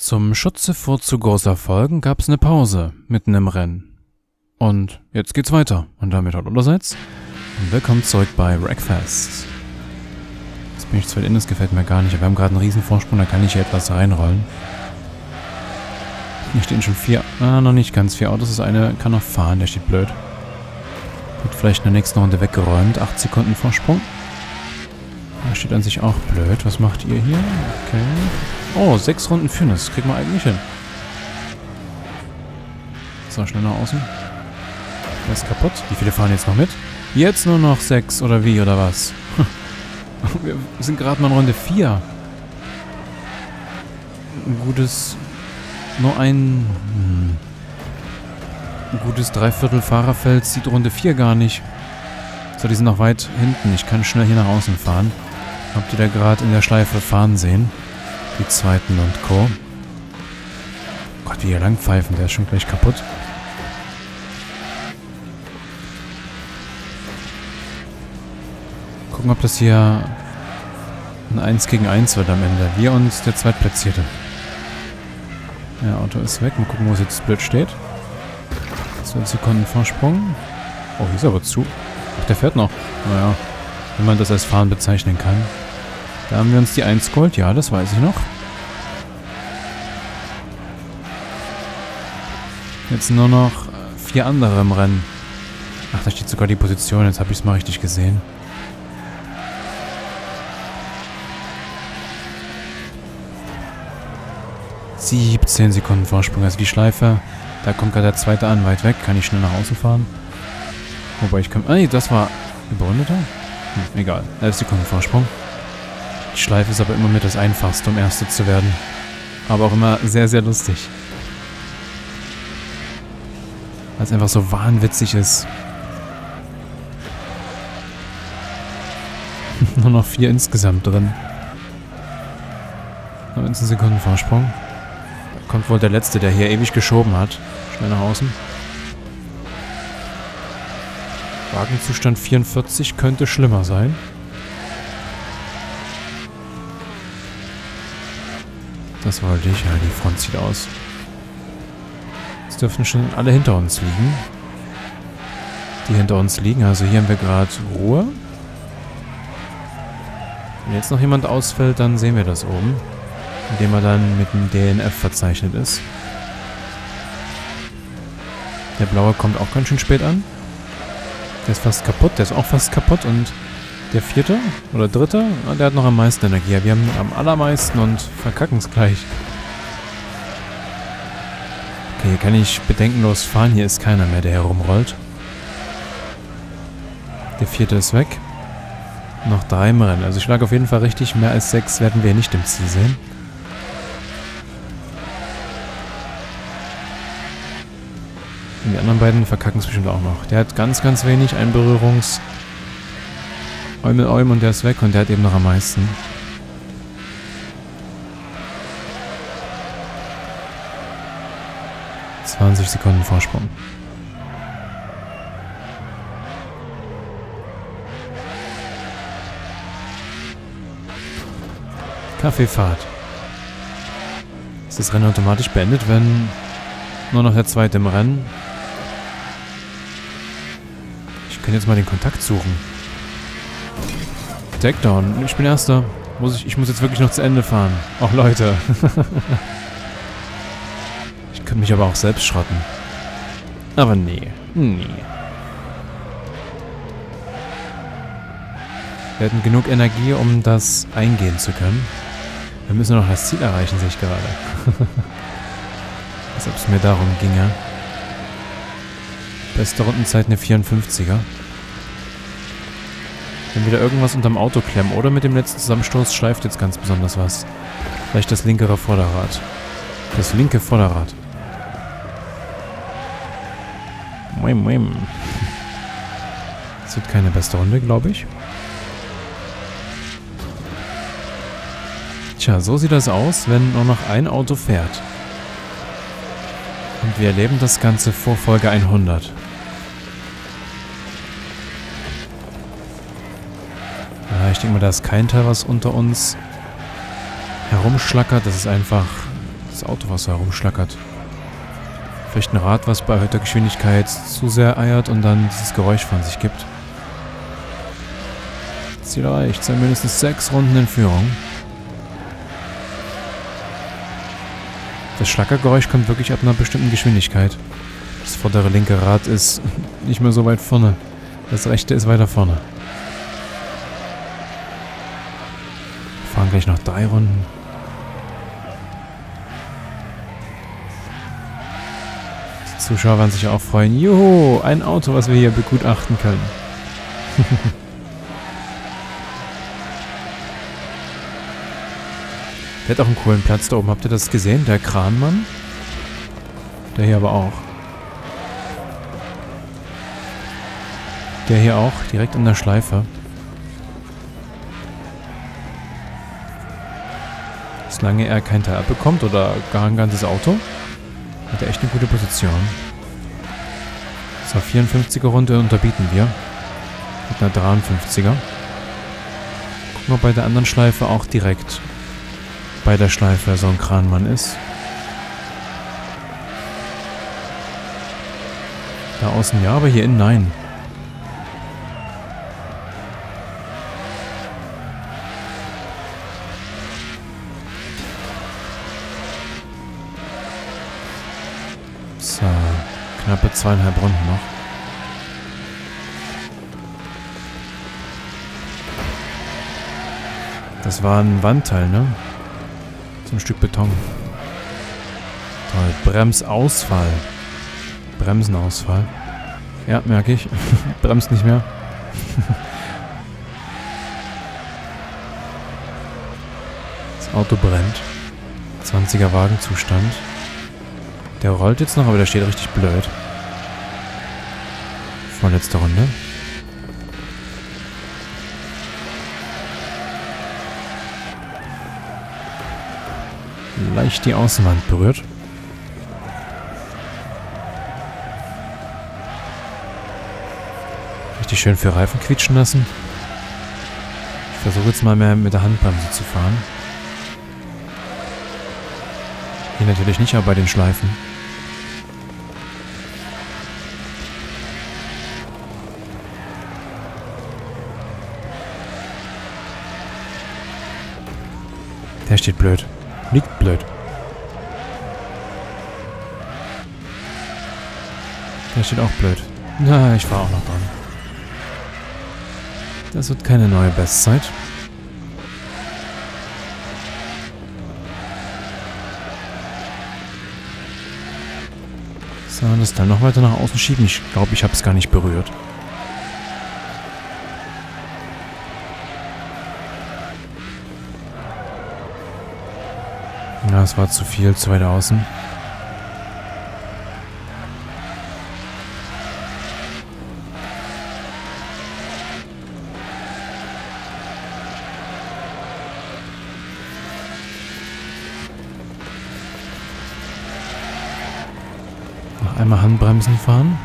Zum Schutze vor zu großer Folgen gab es eine Pause mitten im Rennen. Und jetzt geht's weiter. Und damit halt allerseits. Und willkommen zurück bei Wreckfest. Jetzt bin ich zu weit in, das gefällt mir gar nicht. Aber wir haben gerade einen riesen Vorsprung, da kann ich hier etwas reinrollen. Hier stehen schon vier, noch nicht ganz vier Autos. Das eine kann noch fahren, der steht blöd. Wird vielleicht in der nächsten Runde weggeräumt. 8 Sekunden Vorsprung. Da steht an sich auch blöd. Was macht ihr hier? Okay. Oh, 6 Runden führen. Das kriegt man eigentlich hin. So, schnell nach außen. Der ist kaputt. Wie viele fahren jetzt noch mit? Jetzt nur noch 6 oder wie oder was? Wir sind gerade mal in Runde 4. Ein gutes... Nur ein... Ein gutes Dreiviertel Fahrerfeld sieht Runde 4 gar nicht. So, die sind noch weit hinten. Ich kann schnell hier nach außen fahren. Habt ihr da gerade in der Schleife fahren sehen? Die Zweiten und Co. Gott, wie hier lang pfeifen. Der ist schon gleich kaputt. Gucken, ob das hier ein 1 gegen 1 wird am Ende. Wir und der Zweitplatzierte. Ja, Auto ist weg. Mal gucken, wo es jetzt blöd steht. 12 Sekunden Vorsprung. Oh, hier ist aber zu. Ach, der fährt noch. Naja, wenn man das als Fahren bezeichnen kann. Da haben wir uns die 1 geholt. Ja, das weiß ich noch. Jetzt nur noch 4 andere im Rennen. Ach, da steht sogar die Position. Jetzt habe ich es mal richtig gesehen. Sieb, 10 Sekunden Vorsprung. Also die Schleife. Da kommt gerade der Zweite an, weit weg. Kann ich schnell nach außen fahren. Wobei ich kann... Ah, nee, das war überrundeter. Hm, egal. 11 Sekunden Vorsprung. Die Schleife ist aber immer mit das Einfachste, um Erste zu werden. Aber auch immer sehr, sehr lustig. Weil es einfach so wahnwitzig ist. Nur noch 4 insgesamt drin. 19 Sekunden Vorsprung. Kommt wohl der Letzte, der hier ewig geschoben hat. Schnell nach außen. Wagenzustand 44 könnte schlimmer sein. Das wollte ich. Ja, die Front sieht aus. Jetzt dürften schon alle hinter uns liegen. Die hinter uns liegen. Also hier haben wir gerade Ruhe. Wenn jetzt noch jemand ausfällt, dann sehen wir das oben. Indem er dann mit dem DNF verzeichnet ist. Der blaue kommt auch ganz schön spät an. Der ist fast kaputt, der ist auch fast kaputt und der vierte oder dritte, der hat noch am meisten Energie. Ja, wir haben am allermeisten und verkacken es gleich. Okay, hier kann ich bedenkenlos fahren, hier ist keiner mehr, der herumrollt. Der vierte ist weg. Noch 3 im Rennen, also ich lag auf jeden Fall richtig, mehr als 6 werden wir nicht im Ziel sehen. Und die anderen beiden verkacken es bestimmt auch noch. Der hat ganz, ganz wenig Einberührungs... Eumel-Eum und der ist weg und der hat eben noch am meisten. Das waren 20 Sekunden Vorsprung. Kaffeefahrt. Ist das Rennen automatisch beendet, wenn nur noch der Zweite im Rennen? Ich kann jetzt mal den Kontakt suchen. Takedown. Ich bin Erster. Ich muss jetzt wirklich noch zu Ende fahren. Och, Leute. Ich könnte mich aber auch selbst schrotten. Aber nee. Nee. Wir hatten genug Energie, um das eingehen zu können. Wir müssen noch das Ziel erreichen, sehe ich gerade. Als ob es mir darum ginge. Beste Rundenzeit eine 54er. Wenn wieder irgendwas unterm Auto klemmen oder mit dem letzten Zusammenstoß schleift jetzt ganz besonders was. Vielleicht das linkere Vorderrad. Das linke Vorderrad. Moim, moim. Das wird keine beste Runde, glaube ich. Tja, so sieht das aus, wenn nur noch ein Auto fährt. Und wir erleben das Ganze vor Folge 100. Ja, ich denke mal, da ist kein Teil, was unter uns herumschlackert. Das ist einfach das Auto, was herumschlackert. Vielleicht ein Rad, was bei erhöhter Geschwindigkeit zu sehr eiert und dann dieses Geräusch von sich gibt. Ziel erreicht, sind mindestens 6 Runden in Führung. Das Schlackergeräusch kommt wirklich ab einer bestimmten Geschwindigkeit. Das vordere linke Rad ist nicht mehr so weit vorne. Das rechte ist weiter vorne. Wir fahren gleich noch 3 Runden. Die Zuschauer werden sich auch freuen. Juhu, ein Auto, was wir hier begutachten können. Der hat auch einen coolen Platz da oben. Habt ihr das gesehen? Der Kranmann? Der hier aber auch. Der hier auch, direkt an der Schleife. Solange er kein Teil abbekommt oder gar ein ganzes Auto, hat er echt eine gute Position. So, 54er Runde unterbieten wir. Mit einer 53er. Gucken wir bei der anderen Schleife auch direkt. Bei der Schleife so ein Kranmann ist. Da außen ja, aber hier innen nein. So, knappe 2,5 Runden noch. Das war ein Wandteil, ne? So ein Stück Beton. Toll. Bremsausfall. Bremsenausfall. Ja, merke ich. Bremst nicht mehr. Das Auto brennt. 20er Wagenzustand. Der rollt jetzt noch, aber der steht richtig blöd. Vorletzte Runde. Leicht die Außenwand berührt. Richtig schön für Reifen quietschen lassen. Ich versuche jetzt mal mehr mit der Handbremse zu fahren. Hier natürlich nicht, aber bei den Schleifen. Der steht blöd. Liegt blöd. Der steht auch blöd. Na, ich fahre auch noch dran. Das wird keine neue Bestzeit. So, das dann noch weiter nach außen schieben. Ich glaube, ich habe es gar nicht berührt. Ja, es war zu viel, zu weit außen. Noch einmal Handbremsen fahren.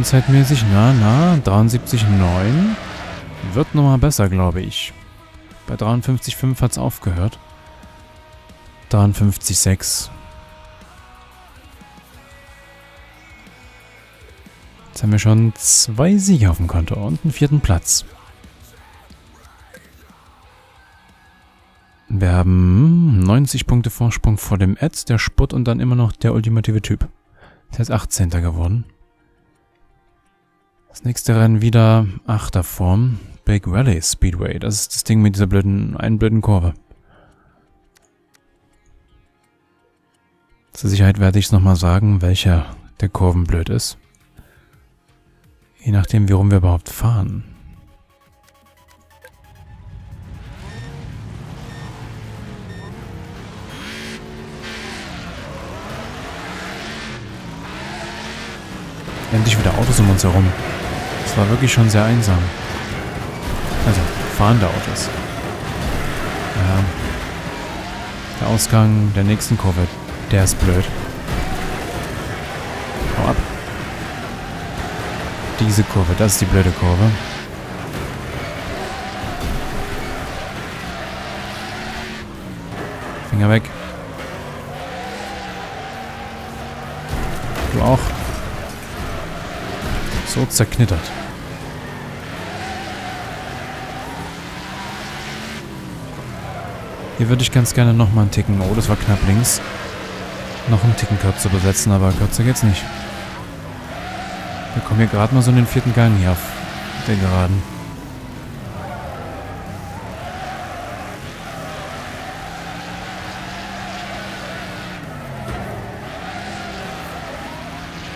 Zeitmäßig, na, 73,9 wird nochmal besser, glaube ich. Bei 53,5 hat es aufgehört. 53,6. Jetzt haben wir schon 2 Siege auf dem Konto und einen 4. Platz. Wir haben 90 Punkte Vorsprung vor dem Ed, der Spurt und dann immer noch der ultimative Typ. Der ist 18. geworden. Das nächste Rennen wieder 8er Form. Big Rally Speedway. Das ist das Ding mit dieser blöden Kurve. Zur Sicherheit werde ich es nochmal sagen, welcher der Kurven blöd ist. Je nachdem, wie rum wir überhaupt fahren. Endlich wieder Autos um uns herum. Das war wirklich schon sehr einsam. Also, fahrende Autos. Ja. Der Ausgang der nächsten Kurve, der ist blöd. Diese Kurve, das ist die blöde Kurve. Finger weg. Du auch. So zerknittert. Hier würde ich ganz gerne nochmal einen Ticken. Oh, das war knapp links. Noch einen Ticken kürzer besetzen, aber kürzer geht's nicht. Wir kommen hier gerade mal so in den vierten Gang hier auf der Geraden.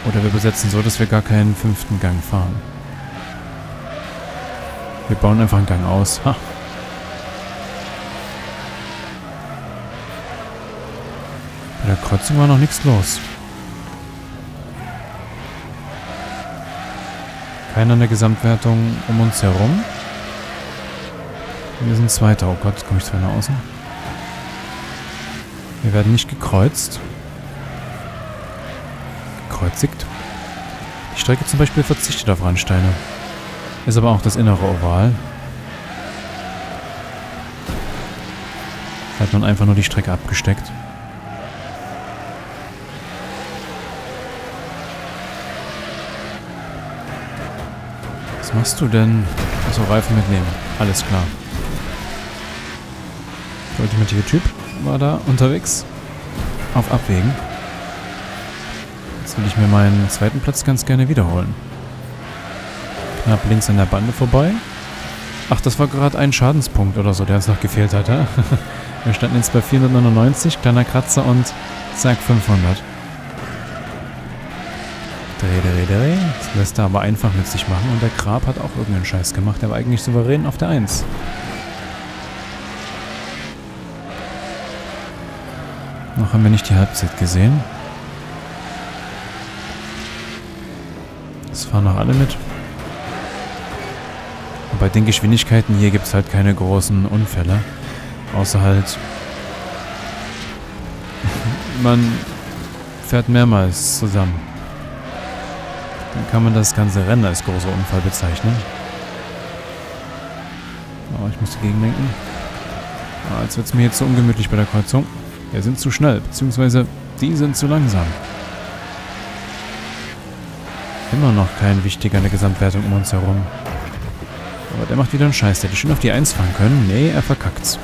Oder wir besetzen so, dass wir gar keinen fünften Gang fahren. Wir bauen einfach einen Gang aus. Ha! Bei der Kreuzung war noch nichts los. Keiner in der Gesamtwertung um uns herum. Wir sind Zweiter. Oh Gott, jetzt komme ich zwar nach außen. Wir werden nicht gekreuzt. Gekreuzigt. Die Strecke zum Beispiel verzichtet auf Randsteine. Ist aber auch das innere Oval. Da hat man einfach nur die Strecke abgesteckt. Was machst du denn? Achso, Reifen mitnehmen. Alles klar. Der ultimative Typ war da unterwegs. Auf Abwägen. Jetzt will ich mir meinen zweiten Platz ganz gerne wiederholen. Knapp links an der Bande vorbei. Ach, das war gerade ein Schadenspunkt oder so, der uns noch gefehlt hat. Ja? Wir standen jetzt bei 499, kleiner Kratzer und zack, 500. Dreh. Das lässt er aber einfach mit sich machen. Und der Grab hat auch irgendeinen Scheiß gemacht. Der war eigentlich souverän auf der 1. Noch haben wir nicht die Halbzeit gesehen. Das fahren noch alle mit. Und bei den Geschwindigkeiten hier gibt es halt keine großen Unfälle. Außer halt... man fährt mehrmals zusammen. Dann kann man das ganze Rennen als großer Unfall bezeichnen. Oh, ich muss dagegen lenken. Ah, jetzt wird es mir jetzt so ungemütlich bei der Kreuzung. Wir sind zu schnell, beziehungsweise die sind zu langsam. Immer noch kein Wichtiger in der Gesamtwertung um uns herum. Aber der macht wieder einen Scheiß. Der hätte schön auf die 1 fahren können. Nee, er verkackt's.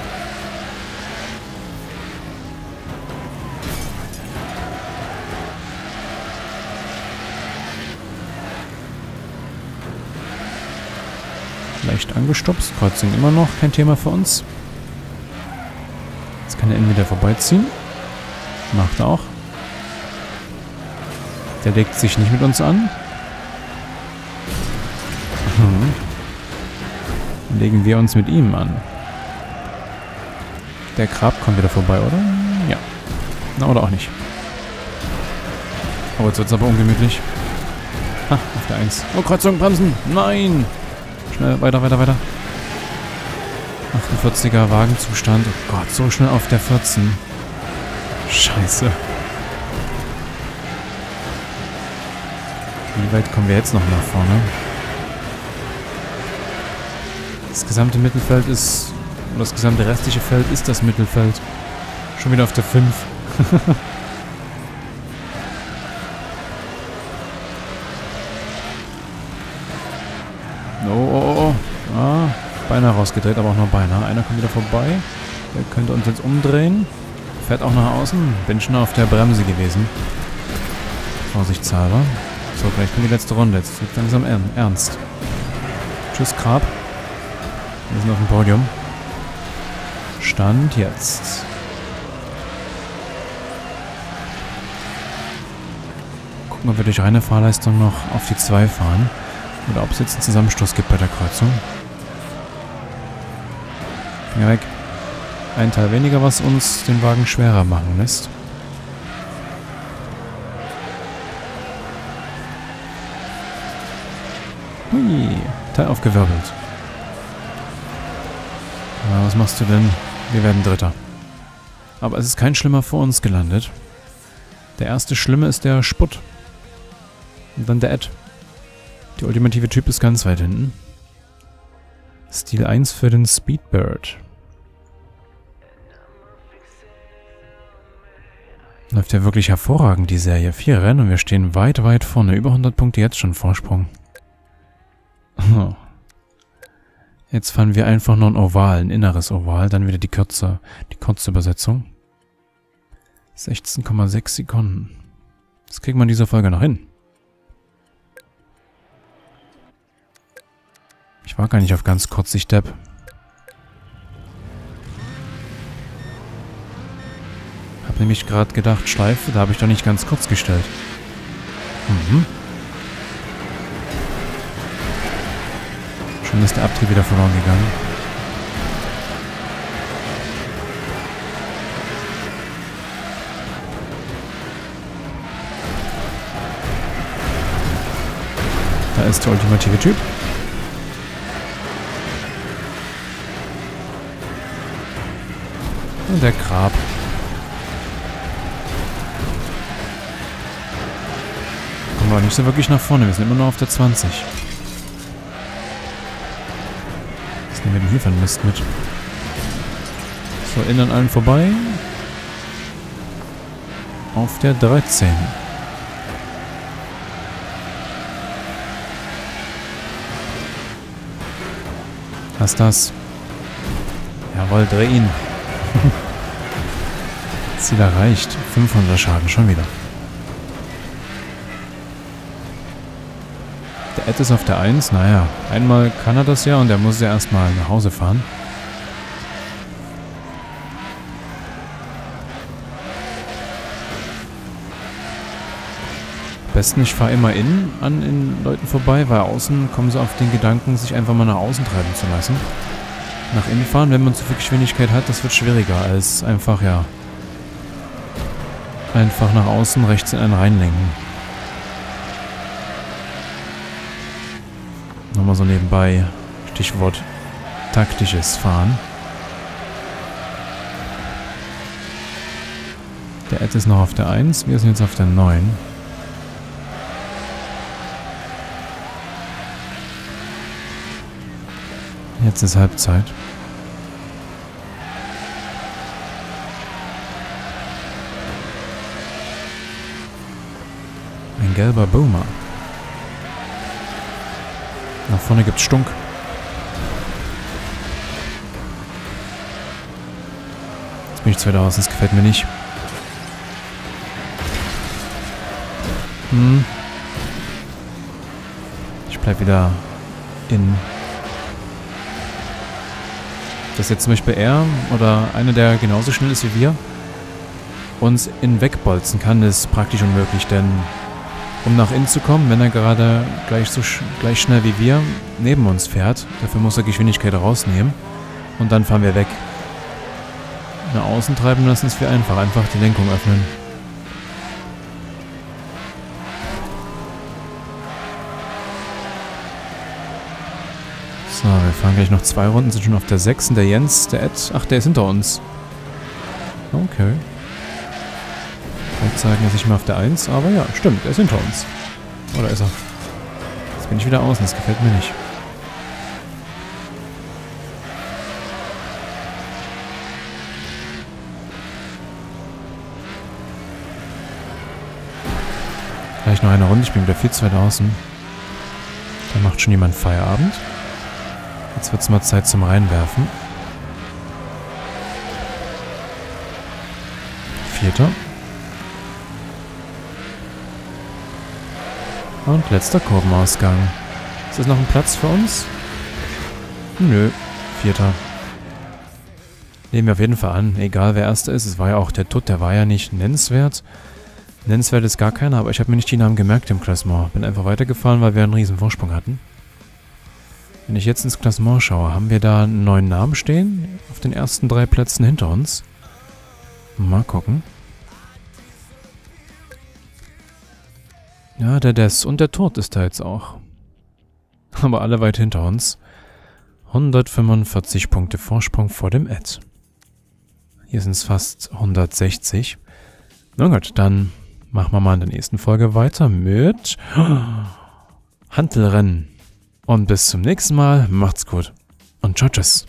Leicht angestupst. Kreuzung immer noch kein Thema für uns. Jetzt kann er entweder vorbeiziehen. Macht er auch. Der legt sich nicht mit uns an. Legen wir uns mit ihm an. Der Grab kommt wieder vorbei, oder? Ja. Na, oder auch nicht. Oh, jetzt wird es aber ungemütlich. Ha, auf der 1. Oh, Kreuzung, bremsen! Nein! Schnell, weiter. 48er Wagenzustand. Oh Gott, so schnell auf der 14. Scheiße. Wie weit kommen wir jetzt noch nach vorne? Das gesamte Mittelfeld ist... Oder das gesamte restliche Feld ist das Mittelfeld. Schon wieder auf der 5. Beinahe rausgedreht, aber auch nur beinahe. Einer kommt wieder vorbei. Der könnte uns jetzt umdrehen. Fährt auch nach außen. Bin schon auf der Bremse gewesen. Vorsichtshalber. So, gleich kommt die letzte Runde. Jetzt wird langsam ernst. Tschüss, Grab. Wir sind auf dem Podium. Stand jetzt. Gucken, ob wir durch reine Fahrleistung noch auf die 2 fahren. Oder ob es jetzt einen Zusammenstoß gibt bei der Kreuzung. Weg. Ein Teil weniger, was uns den Wagen schwerer machen lässt. Hui, Teil aufgewirbelt. Na, was machst du denn? Wir werden Dritter. Aber es ist kein Schlimmer vor uns gelandet. Der erste Schlimme ist der Sputt. Und dann der Ed. Der ultimative Typ ist ganz weit hinten. Stil 1 für den Speedbird. Läuft ja wirklich hervorragend, die Serie. 4 Rennen und wir stehen weit, weit vorne. Über 100 Punkte jetzt schon Vorsprung. Oh. Jetzt fahren wir einfach nur ein Oval, ein inneres Oval. Dann wieder die kurze Übersetzung. 16,6 Sekunden. Das kriegen wir in dieser Folge noch hin. Ich war gar nicht auf ganz kurz, ich Depp. Hab nämlich gerade gedacht, Schleife, da habe ich doch nicht ganz kurz gestellt. Mhm. Schon ist der Abtrieb wieder verloren gegangen. Da ist der ultimative Typ. Und der Grab. Kommen wir auch nicht so wirklich nach vorne. Wir sind immer nur auf der 20. Jetzt nehmen wir den Hüfernmist mit. So, innen an allen vorbei. Auf der 13. Lass das. Jawohl, dreh ihn. Ziel erreicht. 500 Schaden, schon wieder. Der Ed ist auf der 1. Naja, einmal kann er das ja und er muss ja erstmal nach Hause fahren. Am besten, ich fahre immer innen an den Leuten vorbei, weil außen kommen sie auf den Gedanken, sich einfach mal nach außen treiben zu lassen. Nach innen fahren, wenn man zu viel Geschwindigkeit hat, das wird schwieriger als einfach, ja, einfach nach außen rechts in einen reinlenken. Nochmal so nebenbei, Stichwort taktisches Fahren. Der Ed ist noch auf der 1, wir sind jetzt auf der 9. Jetzt ist Halbzeit. Ein gelber Boomer. Nach vorne gibt's Stunk. Jetzt bin ich zu weit aus, das gefällt mir nicht. Hm. Ich bleib wieder in. Dass jetzt zum Beispiel er oder einer, der genauso schnell ist wie wir, uns innen wegbolzen kann, ist praktisch unmöglich, denn um nach innen zu kommen, wenn er gerade gleich schnell wie wir neben uns fährt, dafür muss er Geschwindigkeit rausnehmen und dann fahren wir weg. Nach außen treiben lassen ist viel einfach, einfach die Lenkung öffnen. So, wir fahren gleich noch 2 Runden, sind schon auf der 6. Der Jens, der Ed, ach, der ist hinter uns. Okay. Ich wollte sagen, dass ich mal auf der 1, aber ja, stimmt, er ist hinter uns. Oder ist er? Jetzt bin ich wieder außen, das gefällt mir nicht. Gleich noch eine Runde, ich bin wieder viel zu weit außen. Da macht schon jemand Feierabend. Jetzt wird es mal Zeit zum Reinwerfen. 4. Und letzter Kurvenausgang. Ist das noch ein Platz für uns? Nö, 4. Nehmen wir auf jeden Fall an. Egal wer Erster ist. Es war ja auch der Tod, der war ja nicht nennenswert. Nennenswert ist gar keiner, aber ich habe mir nicht die Namen gemerkt im Klassement. Bin einfach weitergefahren, weil wir einen riesen Vorsprung hatten. Wenn ich jetzt ins Klassement schaue, haben wir da einen neuen Namen stehen? Auf den ersten 3 Plätzen hinter uns. Mal gucken. Ja, der Des und der Tod ist da jetzt auch. Aber alle weit hinter uns. 145 Punkte Vorsprung vor dem Ed. Hier sind es fast 160. Na gut, dann machen wir mal in der nächsten Folge weiter mit... Hantelrennen. Und bis zum nächsten Mal. Macht's gut. Und tschüss.